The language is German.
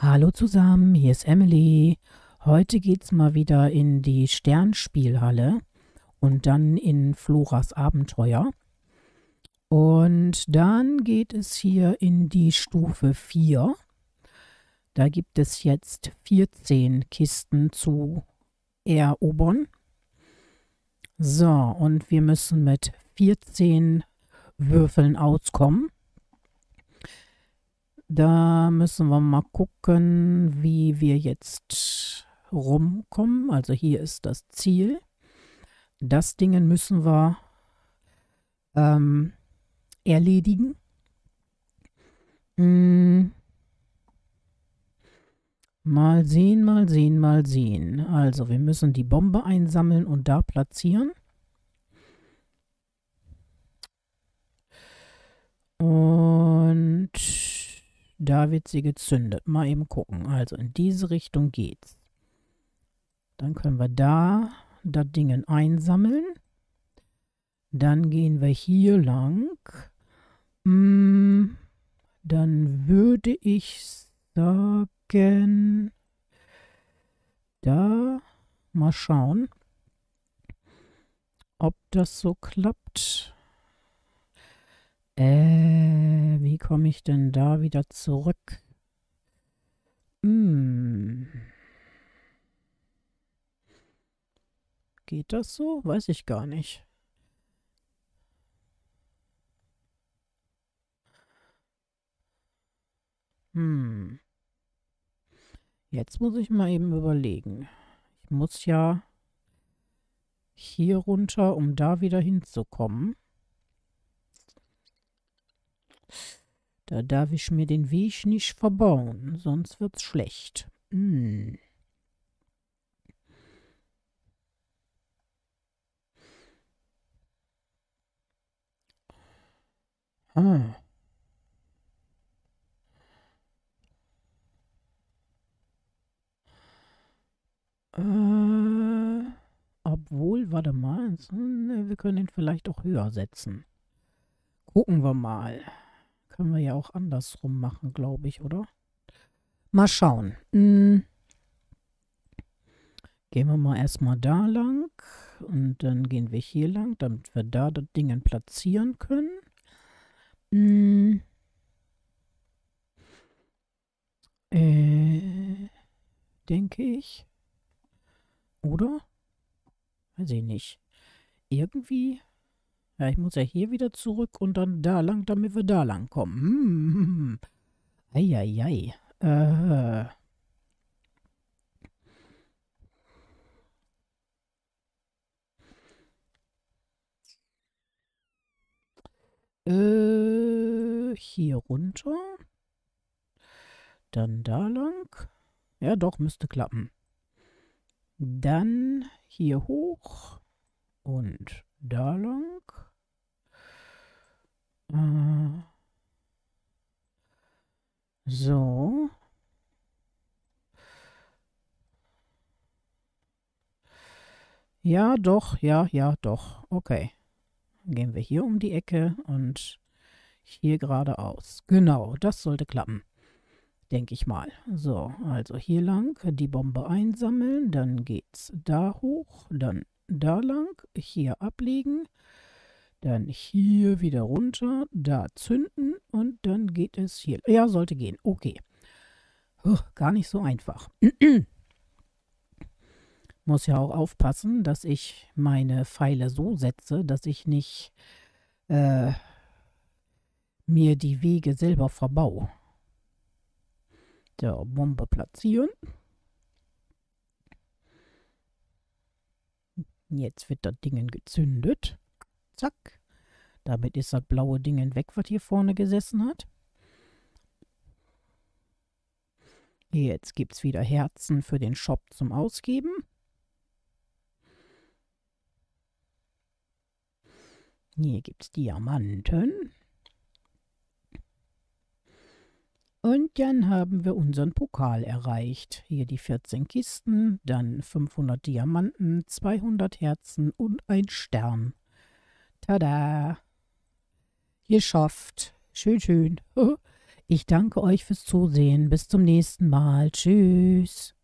Hallo zusammen, hier ist Emily. Heute geht's mal wieder in die Sternspielhalle und dann in Floras Abenteuer. Und dann geht es hier in die Stufe 4. Da gibt es jetzt 14 Kisten zu erobern. So, und wir müssen mit 14 Würfeln auskommen. Da müssen wir mal gucken, wie wir jetzt rumkommen. Also hier ist das Ziel. Das Ding müssen wir erledigen. Mal sehen, mal sehen, mal sehen. Also wir müssen die Bombe einsammeln und da platzieren. Und da wird sie gezündet. Mal eben gucken. Also in diese Richtung geht's. Dann können wir da das Ding einsammeln. Dann gehen wir hier lang. Dann würde ich sagen, da mal schauen, ob das so klappt. Wie komme ich denn da wieder zurück? Geht das so? Weiß ich gar nicht. Jetzt muss ich mal eben überlegen. Ich muss ja hier runter, um da wieder hinzukommen. Da darf ich mir den Weg nicht verbauen, sonst wird's schlecht. Obwohl, warte mal, wir können ihn vielleicht auch höher setzen. Gucken wir mal. Können wir ja auch andersrum machen, glaube ich, oder? Mal schauen. Gehen wir mal erstmal da lang. Und dann gehen wir hier lang, damit wir da das Ding platzieren können. Denke ich. Oder? Weiß ich nicht. Irgendwie. Ja, ich muss ja hier wieder zurück und dann da lang, damit wir da lang kommen. Eieiei. Hier runter. Dann da lang. Ja, doch, müsste klappen. Dann hier hoch und da lang. So. Ja, doch, ja, doch. Okay. Dann gehen wir hier um die Ecke und hier geradeaus. Genau, das sollte klappen. Denke ich mal. So, also hier lang, die Bombe einsammeln, dann geht's da hoch, dann da lang, hier ablegen, dann hier wieder runter, da zünden und dann geht es hier. Ja, sollte gehen. Okay. Gar nicht so einfach. Muss ja auch aufpassen, dass ich meine Pfeile so setze, dass ich nicht mir die Wege selber verbaue. So, Bombe platzieren. Jetzt wird das Ding gezündet. Zack. Damit ist das blaue Ding weg, was hier vorne gesessen hat. Jetzt gibt es wieder Herzen für den Shop zum Ausgeben. Hier gibt es Diamanten. Und dann haben wir unseren Pokal erreicht. Hier die 14 Kisten, dann 500 Diamanten, 200 Herzen und ein Stern. Tada! Geschafft. Schön, schön. Ich danke euch fürs Zusehen. Bis zum nächsten Mal. Tschüss.